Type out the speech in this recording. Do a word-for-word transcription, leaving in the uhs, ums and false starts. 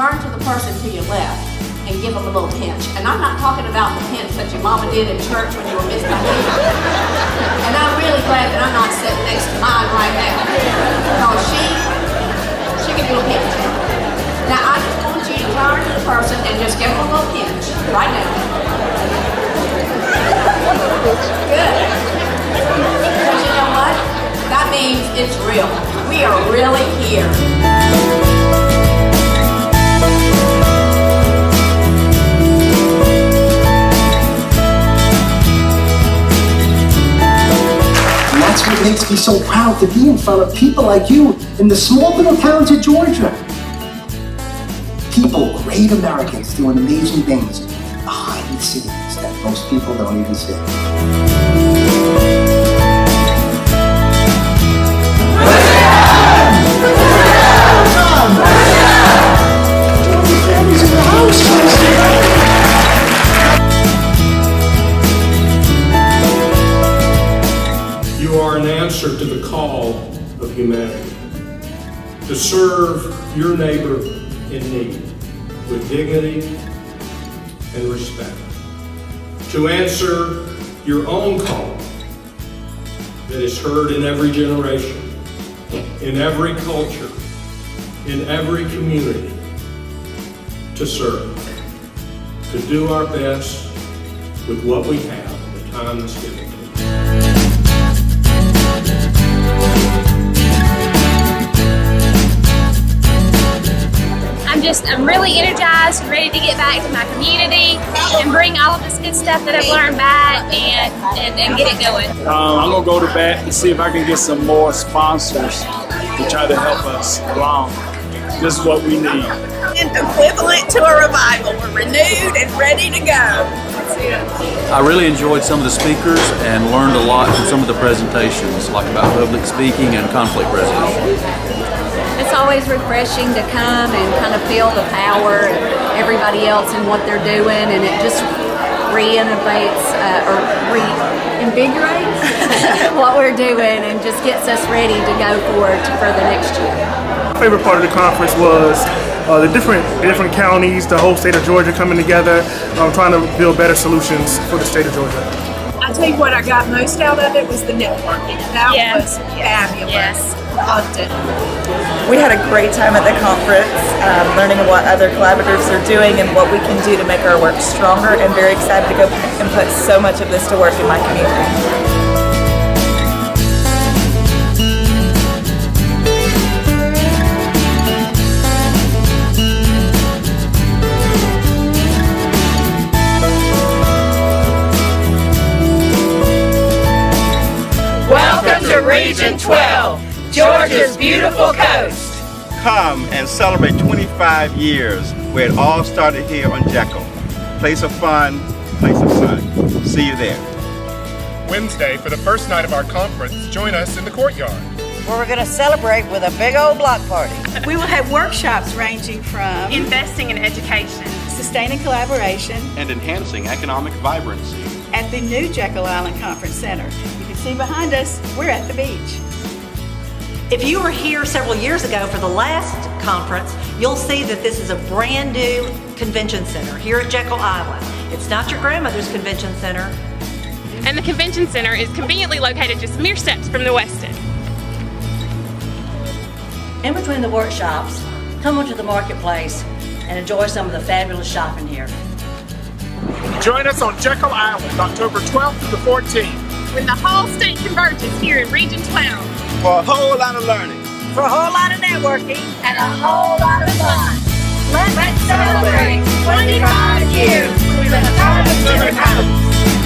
turn to the person to your left and give them a little pinch. And I'm not talking about the pinch that your mama did in church when you were misbehaving. And I'm really glad that I'm not sitting next to mine right now. Because she, she can do a pinch. Now I just want you to turn to the person and just give them a little pinch right now. Good. Because you know what? That means it's real. We are really here. That's what makes me so proud to be in front of people like you in the small little towns of Georgia. People, great Americans, doing amazing things behind the scenes that most people don't even see. Answer to the call of humanity to serve your neighbor in need with dignity and respect, to answer your own call that is heard in every generation, in every culture, in every community, to serve, to do our best with what we have, the time that's given to us. I'm just, I'm really energized and ready to get back to my community and bring all of this good stuff that I've learned back and, and, and get it going. Um, I'm going to go to bat and see if I can get some more sponsors to try to help us along. This is what we need. And equivalent to a revival. We're renewed and ready to go. I really enjoyed some of the speakers and learned a lot from some of the presentations, like about public speaking and conflict resolution. It's always refreshing to come and kind of feel the power of everybody else and what they're doing, and it just reinnovates uh, or reinvigorates what we're doing and just gets us ready to go forward for the next year. My favorite part of the conference was Uh, the different the different counties, the whole state of Georgia coming together, um, trying to build better solutions for the state of Georgia. I tell you what I got most out of it was the networking. That yeah. was fabulous. Yes. Loved it. We had a great time at the conference, um, learning what other collaborators are doing and what we can do to make our work stronger, and very excited to go and put so much of this to work in my community. Region twelve, Georgia's beautiful coast. Come and celebrate twenty-five years where it all started here on Jekyll. Place of fun, place of sun. See you there. Wednesday, for the first night of our conference, join us in the courtyard, where we're going to celebrate with a big old block party. We will have workshops ranging from investing in education, sustaining collaboration, and enhancing economic vibrancy at the new Jekyll Island Conference Center. See behind us, we're at the beach. If you were here several years ago for the last conference, you'll see that this is a brand new convention center here at Jekyll Island. It's not your grandmother's convention center. And the convention center is conveniently located just mere steps from the West End. In between the workshops, come onto the marketplace and enjoy some of the fabulous shopping here. Join us on Jekyll Island, October twelfth to the fourteenth. When the whole state converges here in Region twelve. For a whole lot of learning. For a whole lot of networking. And a whole lot of fun. Let's, Let's celebrate twenty-five years. We've been a part of